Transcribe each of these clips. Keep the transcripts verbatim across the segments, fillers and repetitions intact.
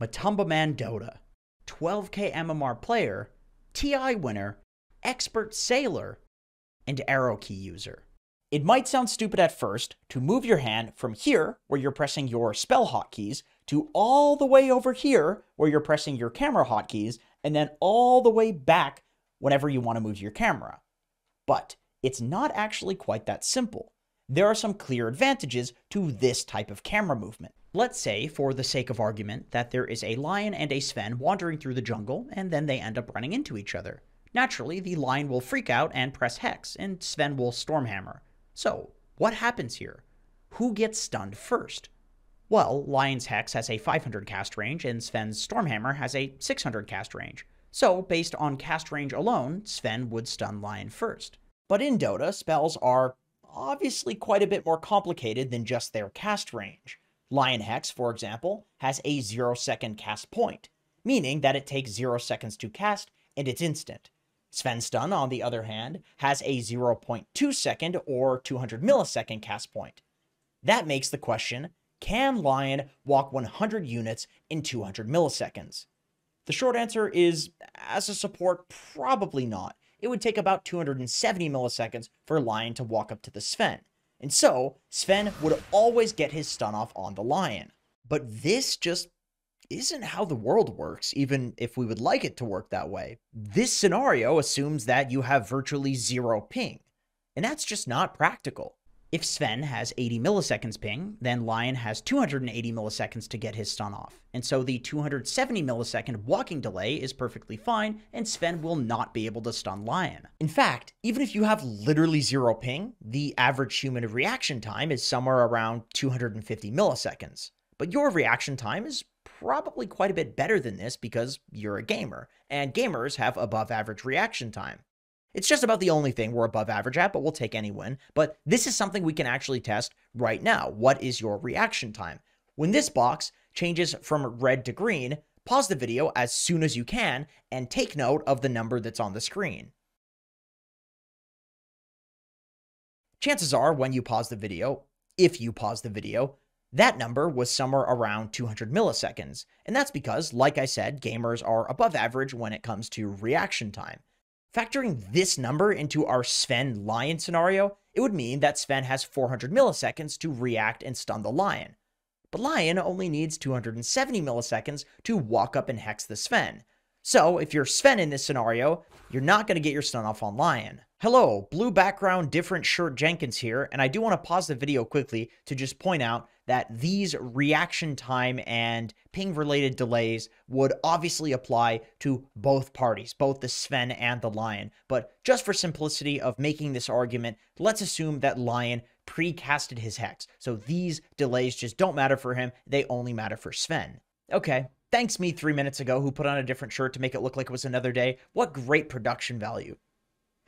MATUMBAMAN Dota, twelve K M M R player, T I winner, expert sailor, and arrow key user. It might sound stupid at first to move your hand from here, where you're pressing your spell hotkeys, to all the way over here, where you're pressing your camera hotkeys, and then all the way back whenever you want to move your camera. But it's not actually quite that simple. There are some clear advantages to this type of camera movement. Let's say, for the sake of argument, that there is a Lion and a Sven wandering through the jungle, and then they end up running into each other. Naturally, the Lion will freak out and press Hex, and Sven will Stormhammer. So, what happens here? Who gets stunned first? Well, Lion's Hex has a five hundred cast range, and Sven's Stormhammer has a six hundred cast range. So, based on cast range alone, Sven would stun Lion first. But in Dota, spells are obviously quite a bit more complicated than just their cast range. Lion Hex, for example, has a zero second cast point, meaning that it takes zero seconds to cast, and it's instant. Sven Stun, on the other hand, has a zero point two second or two hundred millisecond cast point. That makes the question, can Lion walk one hundred units in two hundred milliseconds? The short answer is, as a support, probably not. It would take about two hundred seventy milliseconds for Lion to walk up to the Sven. And so, Sven would always get his stun off on the Lion. But this just isn't how the world works, even if we would like it to work that way. This scenario assumes that you have virtually zero ping, and that's just not practical. If Sven has eighty milliseconds ping, then Lion has two hundred eighty milliseconds to get his stun off, and so the two hundred seventy millisecond walking delay is perfectly fine, and Sven will not be able to stun Lion. In fact, even if you have literally zero ping, the average human reaction time is somewhere around two hundred fifty milliseconds, but your reaction time is probably quite a bit better than this because you're a gamer, and gamers have above average reaction time. It's just about the only thing we're above average at, but we'll take any win. But this is something we can actually test right now. What is your reaction time? When this box changes from red to green, pause the video as soon as you can and take note of the number that's on the screen. Chances are when you pause the video, if you pause the video, that number was somewhere around two hundred milliseconds. And that's because, like I said, gamers are above average when it comes to reaction time. Factoring this number into our Sven Lion scenario, it would mean that Sven has four hundred milliseconds to react and stun the Lion. But Lion only needs two hundred seventy milliseconds to walk up and hex the Sven. So if you're Sven in this scenario, you're not going to get your stun off on Lion. Hello, blue background, different shirt Jenkins here, and I do want to pause the video quickly to just point out that these reaction time and ping-related delays would obviously apply to both parties, both the Sven and the Lion. But just for simplicity of making this argument, let's assume that Lion pre-casted his hex. So these delays just don't matter for him, they only matter for Sven. Okay, thanks me three minutes ago who put on a different shirt to make it look like it was another day. What great production value.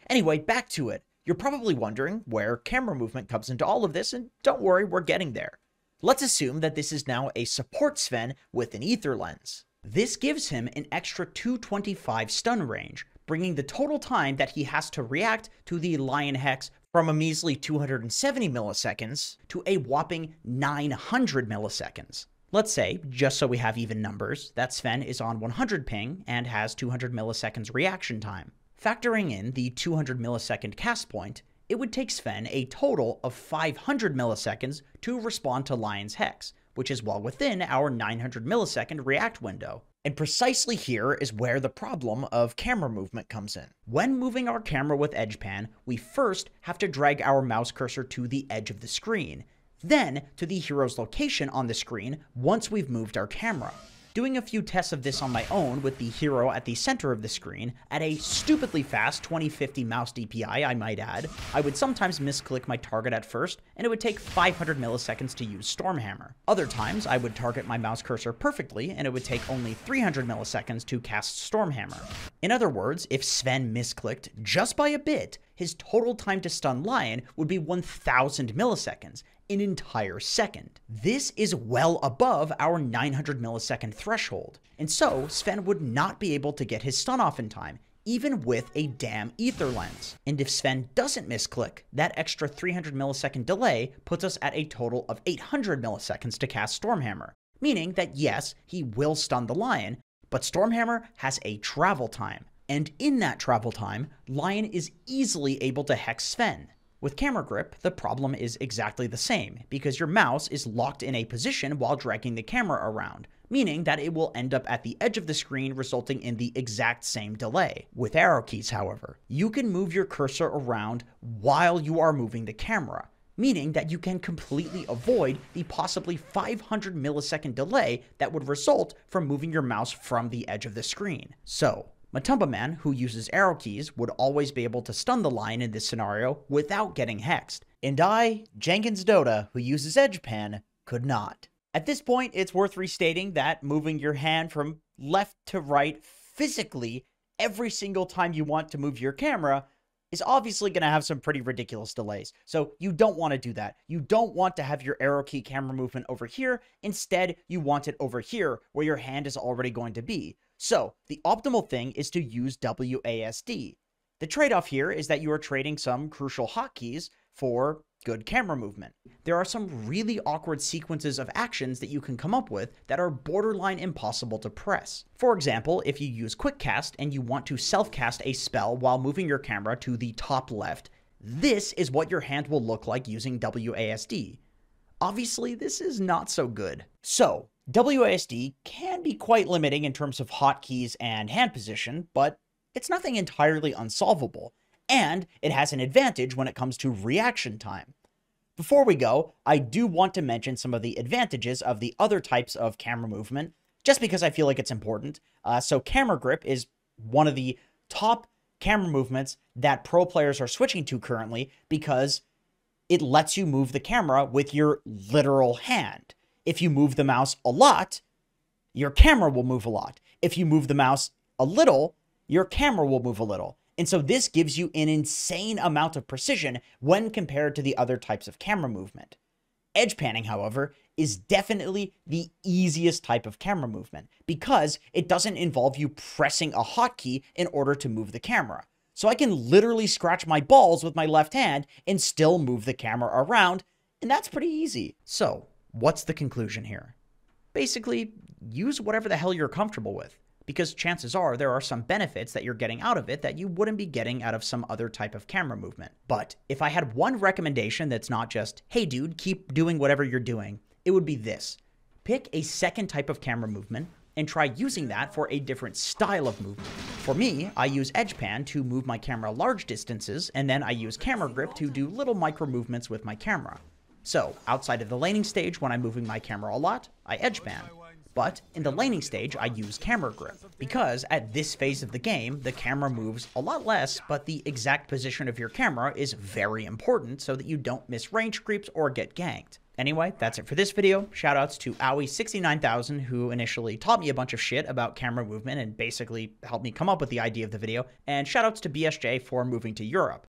Anyway, back to it. You're probably wondering where camera movement comes into all of this, and don't worry, we're getting there. Let's assume that this is now a support Sven with an Ether Lens. This gives him an extra two twenty-five stun range, bringing the total time that he has to react to the Lion Hex from a measly two hundred seventy milliseconds to a whopping nine hundred milliseconds. Let's say, just so we have even numbers, that Sven is on one hundred ping and has two hundred milliseconds reaction time. Factoring in the two hundred millisecond cast point, it would take Sven a total of five hundred milliseconds to respond to Lion's Hex, which is well within our nine hundred millisecond react window. And precisely here is where the problem of camera movement comes in. When moving our camera with edge pan, we first have to drag our mouse cursor to the edge of the screen, then to the hero's location on the screen once we've moved our camera. Doing a few tests of this on my own with the hero at the center of the screen, at a stupidly fast twenty fifty mouse D P I I might add, I would sometimes misclick my target at first, and it would take five hundred milliseconds to use Stormhammer. Other times, I would target my mouse cursor perfectly, and it would take only three hundred milliseconds to cast Stormhammer. In other words, if Sven misclicked just by a bit, his total time to stun Lion would be one thousand milliseconds, an entire second. This is well above our nine hundred millisecond threshold, and so Sven would not be able to get his stun off in time, even with a damn Ether Lens. And if Sven doesn't misclick, that extra three hundred millisecond delay puts us at a total of eight hundred milliseconds to cast Stormhammer, meaning that yes, he will stun the Lion, but Stormhammer has a travel time. And in that travel time, Lion is easily able to hex Sven. With camera grip, the problem is exactly the same, because your mouse is locked in a position while dragging the camera around, meaning that it will end up at the edge of the screen, resulting in the exact same delay. With arrow keys, however, you can move your cursor around while you are moving the camera, meaning that you can completely avoid the possibly five hundred millisecond delay that would result from moving your mouse from the edge of the screen. So, MATUMBAMAN, who uses arrow keys, would always be able to stun the Lion in this scenario without getting hexed. And I, Jenkins Dota, who uses edgepan, could not. At this point, it's worth restating that moving your hand from left to right physically every single time you want to move your camera is obviously going to have some pretty ridiculous delays. So you don't want to do that. You don't want to have your arrow key camera movement over here. Instead, you want it over here where your hand is already going to be. So the optimal thing is to use W A S D. The trade-off here is that you are trading some crucial hotkeys for good camera movement. There are some really awkward sequences of actions that you can come up with that are borderline impossible to press. For example, if you use QuickCast and you want to self-cast a spell while moving your camera to the top left, this is what your hand will look like using W A S D. Obviously, this is not so good. So, W A S D can be quite limiting in terms of hotkeys and hand position, but it's nothing entirely unsolvable, and it has an advantage when it comes to reaction time. Before we go, I do want to mention some of the advantages of the other types of camera movement, just because I feel like it's important. Uh, so camera grip is one of the top camera movements that pro players are switching to currently because it lets you move the camera with your literal hand. If you move the mouse a lot, your camera will move a lot. If you move the mouse a little, your camera will move a little. And so this gives you an insane amount of precision when compared to the other types of camera movement. Edge panning, however, is definitely the easiest type of camera movement because it doesn't involve you pressing a hotkey in order to move the camera. So I can literally scratch my balls with my left hand and still move the camera around, and that's pretty easy. So, what's the conclusion here? Basically, use whatever the hell you're comfortable with, because chances are there are some benefits that you're getting out of it that you wouldn't be getting out of some other type of camera movement. But if I had one recommendation that's not just, hey dude, keep doing whatever you're doing, it would be this. Pick a second type of camera movement and try using that for a different style of movement. For me, I use edgepan to move my camera large distances, and then I use camera grip to do little micro movements with my camera. So, outside of the laning stage, when I'm moving my camera a lot, I edgepan. But in the laning stage, I use camera grip, because at this phase of the game, the camera moves a lot less, but the exact position of your camera is very important so that you don't miss range creeps or get ganked. Anyway, that's it for this video. Shoutouts to Owie six nine thousand, who initially taught me a bunch of shit about camera movement and basically helped me come up with the idea of the video, and shoutouts to B S J for moving to Europe.